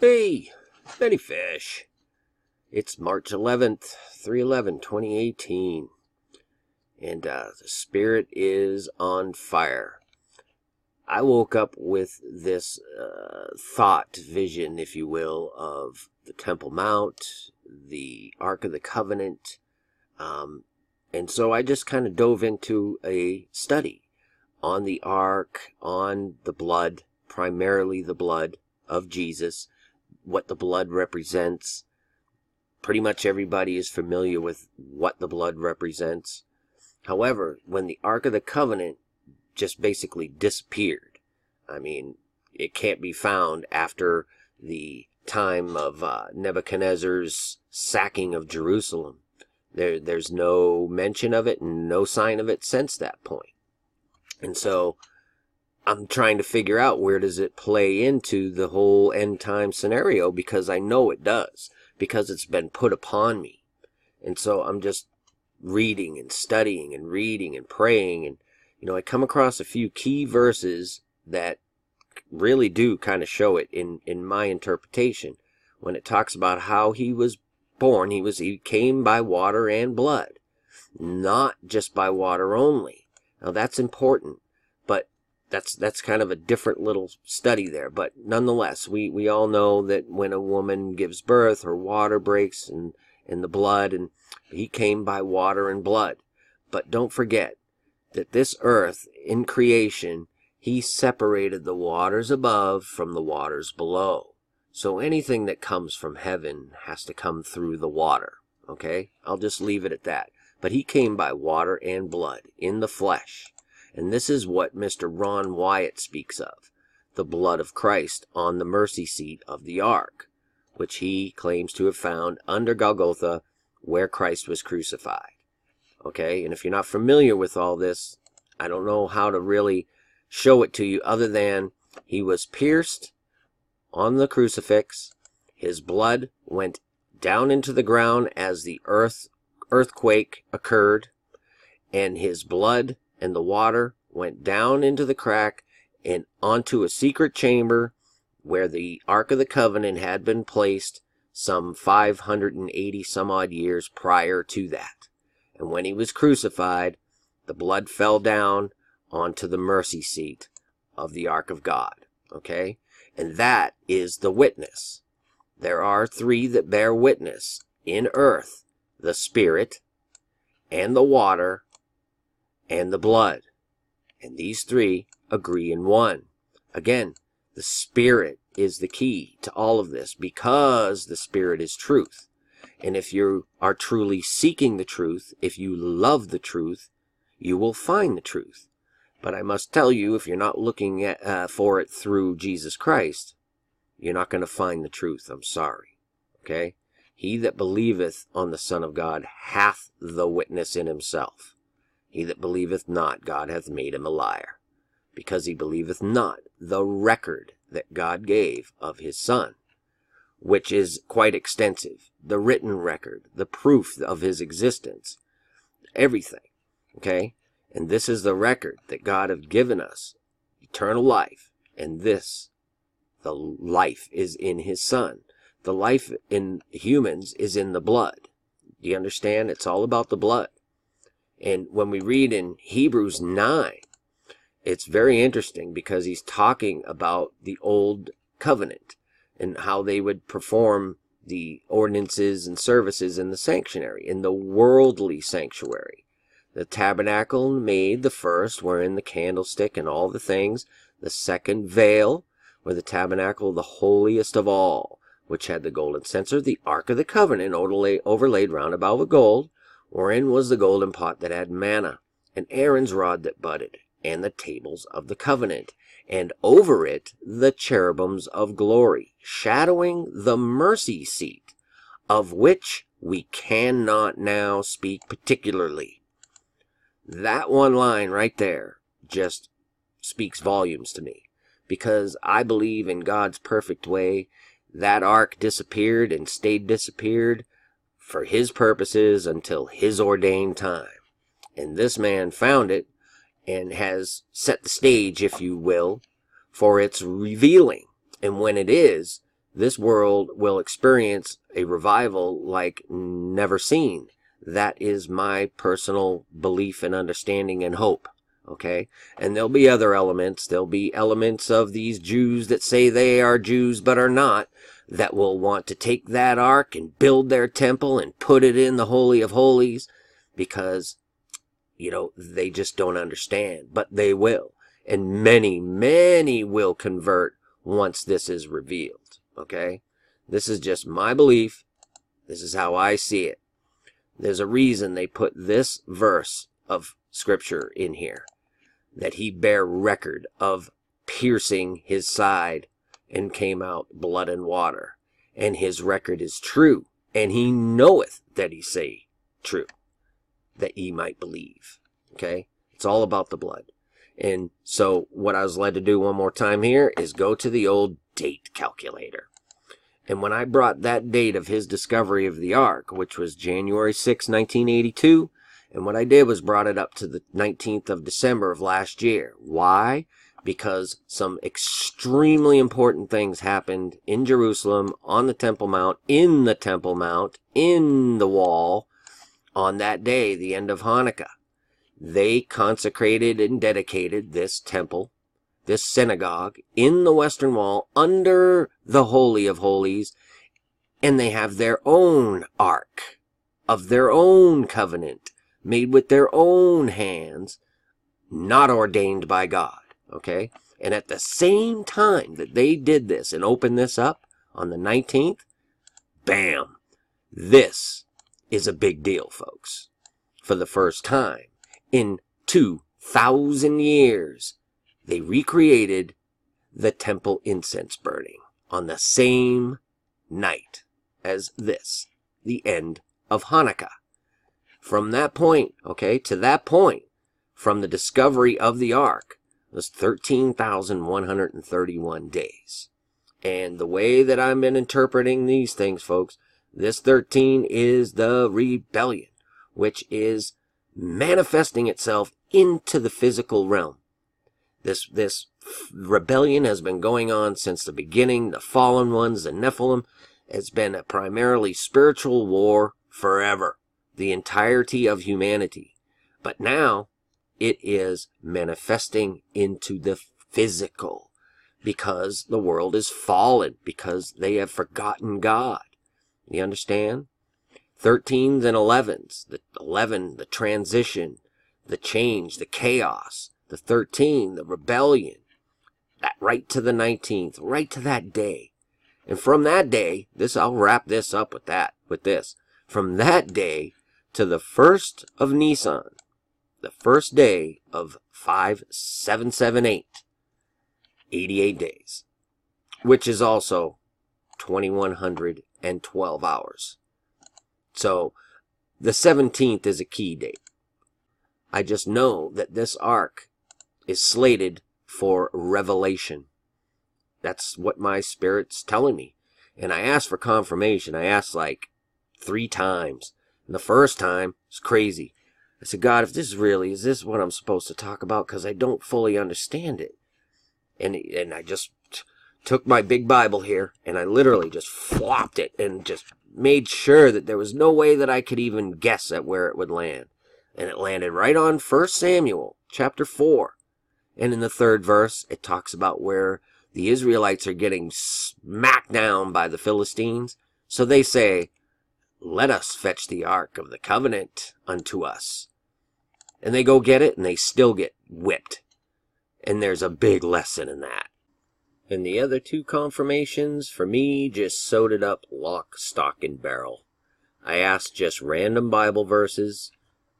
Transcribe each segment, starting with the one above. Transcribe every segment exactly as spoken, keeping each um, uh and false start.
Hey, Benny Fish. It's March eleventh, three eleven twenty eighteen, and uh, the spirit is on fire. I woke up with this uh, thought, vision, if you will, of the Temple Mount, the Ark of the Covenant, um, and so I just kind of dove into a study on the Ark, on the blood, primarily the blood of Jesus, what the blood represents. Pretty much everybody is familiar with what the blood represents. However, when the Ark of the Covenant just basically disappeared, I mean, it can't be found after the time of uh, Nebuchadnezzar's sacking of Jerusalem. There, there's no mention of it and no sign of it since that point. And so I'm trying to figure out, where does it play into the whole end time scenario? Because I know it does, because it's been put upon me. And so I'm just reading and studying and reading and praying. And, you know, I come across a few key verses that really do kind of show it in, in my interpretation. When it talks about how he was born, he, was, he came by water and blood, not just by water only. Now, that's important. That's that's kind of a different little study there. But nonetheless, we, we all know that when a woman gives birth, her water breaks and, and the blood, and he came by water and blood. But don't forget that this earth, in creation, he separated the waters above from the waters below. So anything that comes from heaven has to come through the water. Okay? I'll just leave it at that. But he came by water and blood, in the flesh. And this is what Mister Ron Wyatt speaks of, the blood of Christ on the mercy seat of the ark, which he claims to have found under Golgotha, where Christ was crucified. Okay, and if you're not familiar with all this, I don't know how to really show it to you other than he was pierced on the crucifix. His blood went down into the ground as the earth earthquake occurred, and his blood and the water went down into the crack and onto a secret chamber where the Ark of the Covenant had been placed some five hundred eighty some odd years prior to that. And when he was crucified, the blood fell down onto the mercy seat of the Ark of God. Okay? And that is the witness. There are three that bear witness in earth: the Spirit and the water and the blood. And these three agree in one. Again, the Spirit is the key to all of this, because the Spirit is truth. And if you are truly seeking the truth, if you love the truth, you will find the truth. But I must tell you, if you're not looking at, uh, for it through Jesus Christ, you're not going to find the truth. I'm sorry. Okay? He that believeth on the Son of God hath the witness in himself. He that believeth not, God hath made him a liar, because he believeth not the record that God gave of his Son, which is quite extensive, the written record, the proof of his existence, everything. Okay? And this is the record that God hath given us, eternal life, and this, the life is in his Son. The life in humans is in the blood. Do you understand? It's all about the blood. And when we read in Hebrews nine, it's very interesting, because he's talking about the old covenant and how they would perform the ordinances and services in the sanctuary, in the worldly sanctuary. The tabernacle made the first, wherein the candlestick and all the things. The second veil, where the tabernacle, the holiest of all, which had the golden censer. The Ark of the Covenant overlaid round about with gold, wherein was the golden pot that had manna, and Aaron's rod that budded, and the tables of the covenant, and over it the cherubims of glory, shadowing the mercy seat, of which we cannot now speak particularly. That one line right there just speaks volumes to me, because I believe in God's perfect way. That ark disappeared and stayed disappeared for his purposes until his ordained time. And this man found it and has set the stage, if you will, for its revealing. And when it is, this world will experience a revival like never seen. That is my personal belief and understanding and hope. Okay, and there'll be other elements. There'll be elements of these Jews that say they are Jews but are not, that will want to take that ark and build their temple and put it in the Holy of Holies because, you know, they just don't understand. But they will. And many, many will convert once this is revealed. Okay, this is just my belief. This is how I see it. There's a reason they put this verse of Scripture in here, that he bare record of piercing his side and came out blood and water, and his record is true, and he knoweth that he say true, that ye might believe. Okay, it's all about the blood. And so what I was led to do one more time here is go to the old date calculator. And when I brought that date of his discovery of the ark, which was January sixth, nineteen eighty-two, and what I did was brought it up to the nineteenth of December of last year. Why? Because some extremely important things happened in Jerusalem, on the Temple Mount, in the Temple Mount, in the wall, on that day, the end of Hanukkah. They consecrated and dedicated this temple, this synagogue, in the Western Wall, under the Holy of Holies, and they have their own ark of their own covenant, made with their own hands, not ordained by God, okay? And at the same time that they did this and opened this up on the nineteenth, bam, this is a big deal, folks. For the first time in two thousand years, they recreated the temple incense burning on the same night as this, the end of Hanukkah. From that point, okay, to that point, from the discovery of the ark, was thirteen thousand one hundred thirty-one days. And the way that I've been interpreting these things, folks, this thirteen is the rebellion, which is manifesting itself into the physical realm. This, this rebellion has been going on since the beginning. The fallen ones, the Nephilim, has been a primarily spiritual war forever. The entirety of humanity. But now it is manifesting into the physical, because the world is fallen, because they have forgotten God. You understand? Thirteens and elevens, the eleven, the transition, the change, the chaos, the thirteen, the rebellion, that right to the nineteenth, right to that day. And from that day, this, I'll wrap this up with that, with this. From that day to the first of Nisan, the first day of five seven seven eight, eighty-eight days, which is also two thousand one hundred twelve hours. So the seventeenth is a key date. I just know that this ark is slated for revelation. That's what my spirit's telling me. And I asked for confirmation. I asked like three times. And the first time, it's crazy. I said, God, if this really, is this what I'm supposed to talk about? Because I don't fully understand it. And, and I just t took my big Bible here, and I literally just flopped it and just made sure that there was no way that I could even guess at where it would land. And it landed right on First Samuel chapter four. And in the third verse, it talks about where the Israelites are getting smacked down by the Philistines. So they say, let us fetch the Ark of the Covenant unto us. And they go get it, and they still get whipped. And there's a big lesson in that. And the other two confirmations, for me, just sewed it up lock, stock, and barrel. I asked just random Bible verses.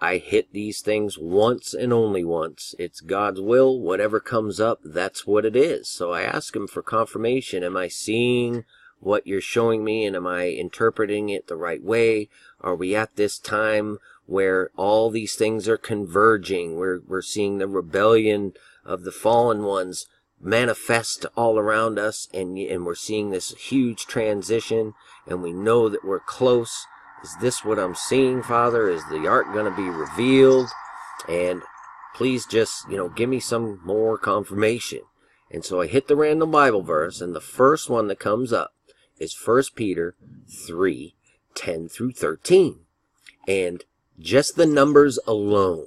I hit these things once and only once. It's God's will. Whatever comes up, that's what it is. So I asked him for confirmation. Am I seeing what you're showing me, and am I interpreting it the right way? Are we at this time where all these things are converging? We're, we're seeing the rebellion of the fallen ones manifest all around us, and, and we're seeing this huge transition, and we know that we're close. Is this what I'm seeing, Father? Is the ark going to be revealed? And please just, you know, give me some more confirmation. And so I hit the random Bible verse, and the first one that comes up It's First Peter three, ten through thirteen. And just the numbers alone,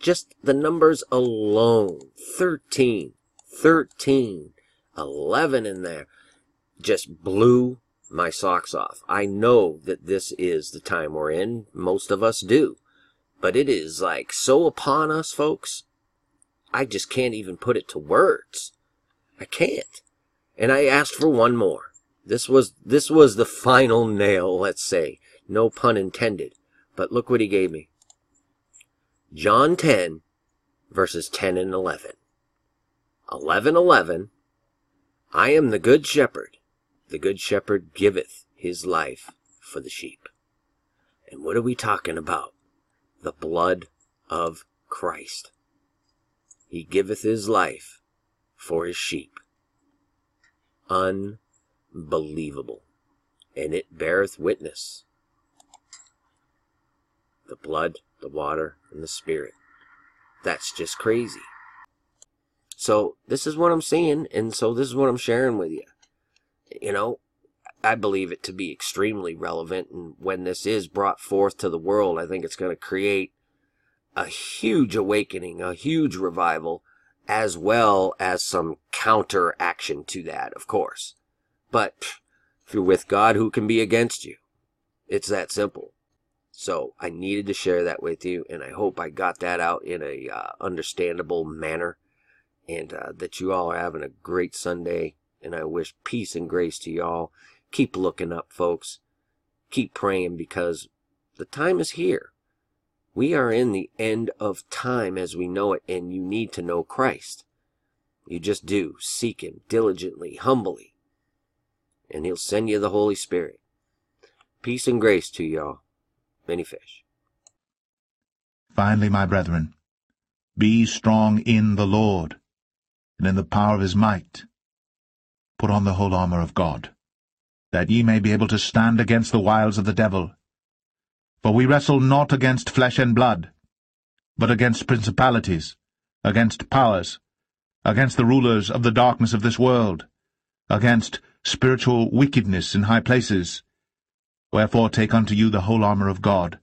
just the numbers alone, thirteen, thirteen, eleven in there, just blew my socks off. I know that this is the time we're in. Most of us do. But it is like so upon us, folks. I just can't even put it to words. I can't. And I asked for one more. This was, this was the final nail, let's say. No pun intended. But look what he gave me. John ten, verses ten and eleven. eleven, eleven. I am the good shepherd. The good shepherd giveth his life for the sheep. And what are we talking about? The blood of Christ. He giveth his life for his sheep. Unbelievable. And it beareth witness. The blood, the water, and the spirit. That's just crazy. So this is what I'm seeing, and so this is what I'm sharing with you. You know, I believe it to be extremely relevant, and when this is brought forth to the world, I think it's going to create a huge awakening, a huge revival, as well as some counteraction to that, of course. But if you're with God, who can be against you? It's that simple. So I needed to share that with you, and I hope I got that out in a uh, understandable manner, and uh, that you all are having a great Sunday, and I wish peace and grace to y'all. Keep looking up, folks. Keep praying, because the time is here. We are in the end of time as we know it, and you need to know Christ. You just do. Seek him diligently, humbly, and he'll send you the Holy Spirit. Peace and grace to y'all. Many fish. Finally, my brethren, be strong in the Lord, and in the power of his might. Put on the whole armor of God, that ye may be able to stand against the wiles of the devil. For we wrestle not against flesh and blood, but against principalities, against powers, against the rulers of the darkness of this world, against spiritual wickedness in high places. Wherefore take unto you the whole armor of God,